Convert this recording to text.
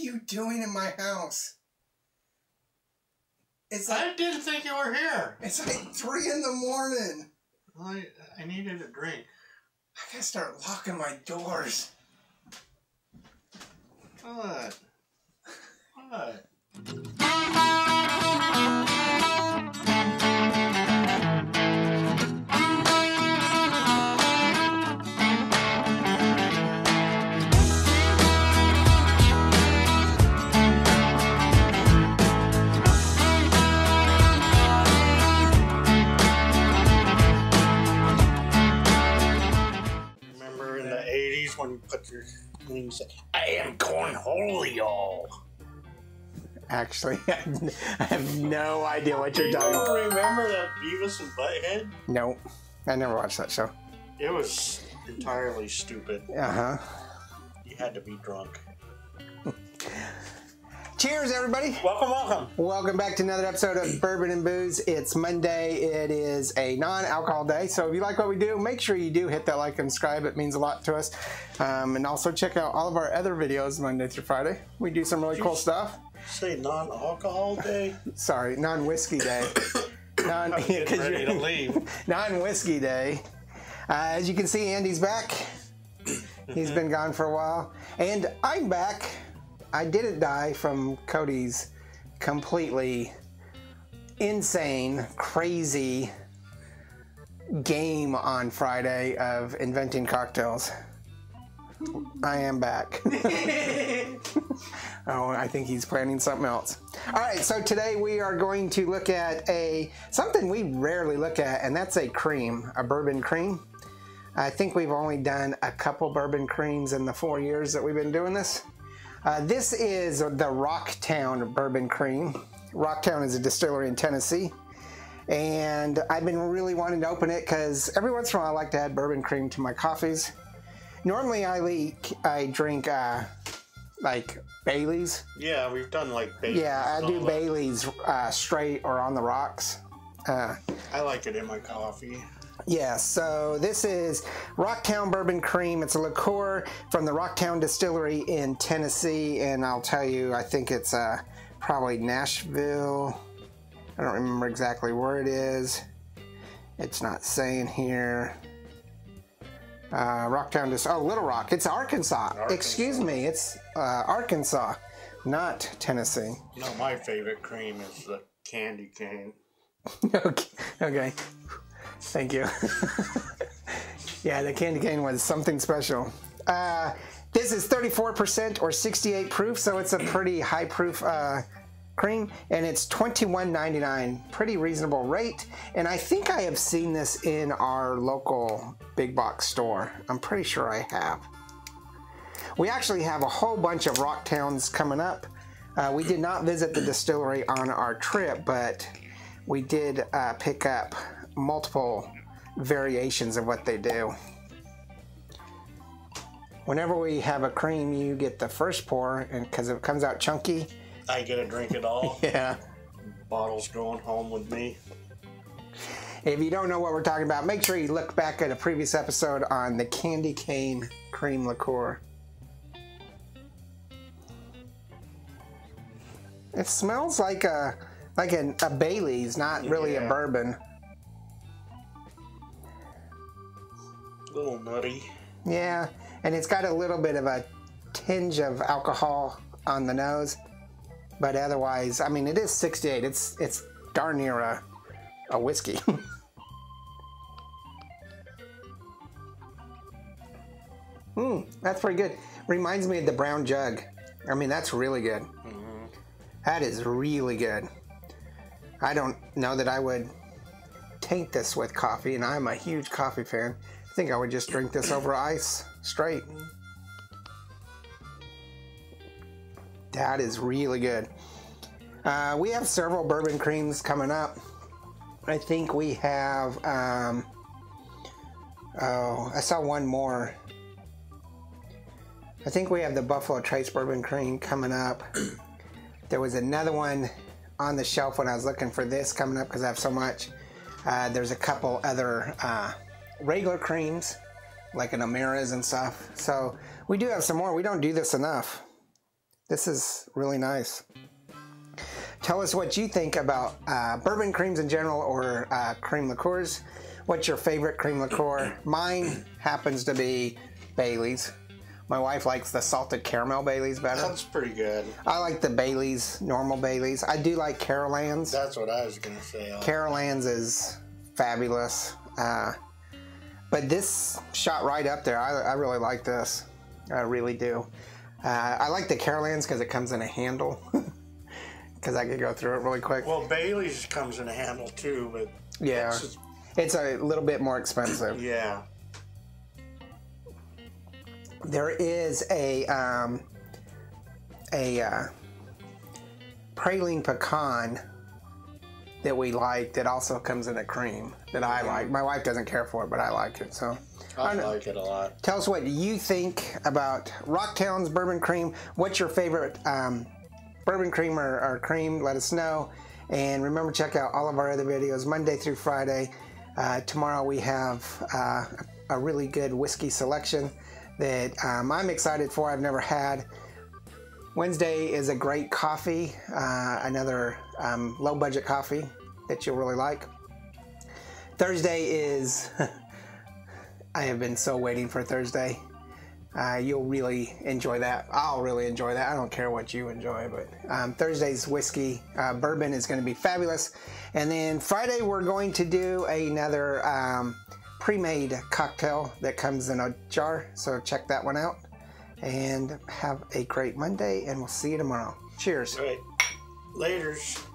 are you doing in my house? It's like, I didn't think you were here. It's like 3 in the morning. I needed a drink. I gotta start locking my doors. What? What? Remember in the 80s when you put your you said, I am cornholio. Actually, I have no idea what you're talking about. You remember that Beavis and Butthead? No, I never watched that show. It was entirely stupid. Uh-huh. You had to be drunk. Cheers, everybody. Welcome, welcome. Welcome back to another episode of Bourbon and Booze. It's Monday. It is a non-alcohol day. So if you like what we do, make sure you do hit that like and subscribe. It means a lot to us. And also check out all of our other videos Monday through Friday. We do some really cool stuff. Say non-alcohol day? Sorry, non-whiskey day. Non, I'm getting ready to leave. Non-whiskey day. As you can see, Andy's back. He's been gone for a while. And I'm back. I didn't die from Cody's completely insane, crazy game on Friday of inventing cocktails. I am back. Oh, I think he's planning something else. All right, so today we are going to look at something we rarely look at, and that's a cream, a bourbon cream. I think we've only done a couple bourbon creams in the 4 years that we've been doing this. This is the Rock Town Bourbon Cream. Rock Town is a distillery in Tennessee, and I've been really wanting to open it because every once in a while I like to add bourbon cream to my coffees. Normally, I drink like Baileys. Yeah, we've done like Baileys. Yeah, I do Baileys straight or on the rocks. I like it in my coffee. Yeah, so this is Rock Town Bourbon Cream. It's a liqueur from the Rock Town Distillery in Tennessee, and I'll tell you, I think it's probably Nashville. I don't remember exactly where it is. It's not saying here. Rocktown, oh, Little Rock. It's Arkansas. Excuse me, it's Arkansas, not Tennessee. You know, my favorite cream is the candy cane. Okay, thank you. Yeah, the candy cane was something special. This is 34% or 68 proof, so it's a pretty high proof cream, and it's $21.99, pretty reasonable rate. And I think I have seen this in our local big box store. I'm pretty sure I have. We actually have a whole bunch of Rock Towns coming up. We did not visit the distillery on our trip, but we did pick up multiple variations of what they do. Whenever we have a cream, you get the first pour, and because it comes out chunky, I get a drink at all. Yeah. Bottle's going home with me. If you don't know what we're talking about, make sure you look back at a previous episode on the candy cane cream liqueur. It smells like a Baileys, not really a bourbon. A little nutty. Yeah, and it's got a little bit of a tinge of alcohol on the nose. But otherwise, I mean, it is 68. It's darn near a whiskey. That's pretty good. Reminds me of the brown jug. I mean, that's really good. Mm-hmm. That is really good. I don't know that I would taint this with coffee, and I'm a huge coffee fan. I think I would just drink this over ice straight. That is really good. We have several bourbon creams coming up. I think we have, oh, I saw one more. I think we have the Buffalo Trace Bourbon Cream coming up. There was another one on the shelf when I was looking for this coming up because I have so much. There's a couple other regular creams, like an Amira's and stuff. So we do have some more. We don't do this enough. This is really nice. Tell us what you think about bourbon creams in general, or cream liqueurs. What's your favorite cream liqueur? Mine happens to be Baileys. My wife likes the salted caramel Baileys better. That's pretty good. I like the Baileys, normal Baileys. I do like Carolans. That's what I was going to say. Carolans is fabulous. But this shot right up there. I really like this. I really do. I like the Carolans because it comes in a handle. Because I could go through it really quick. Well, Baileys comes in a handle too, but... Yeah. It's a little bit more expensive. Yeah. There is a praline pecan that we like that also comes in a cream that I like. My wife doesn't care for it, but I like it, so... I like it a lot. Tell us what you think about Rock Town's bourbon cream. What's your favorite bourbon cream or cream? Let us know. And remember, check out all of our other videos Monday through Friday. Tomorrow we have a really good whiskey selection that I'm excited for. I've never had. Wednesday is a great coffee, another low budget coffee that you'll really like. Thursday is I have been so waiting for Thursday. You'll really enjoy that. I'll really enjoy that. I don't care what you enjoy, but Thursday's whiskey bourbon is going to be fabulous. And then Friday we're going to do another pre-made cocktail that comes in a jar, so check that one out. And have a great Monday, and we'll see you tomorrow. Cheers. All right. Laters.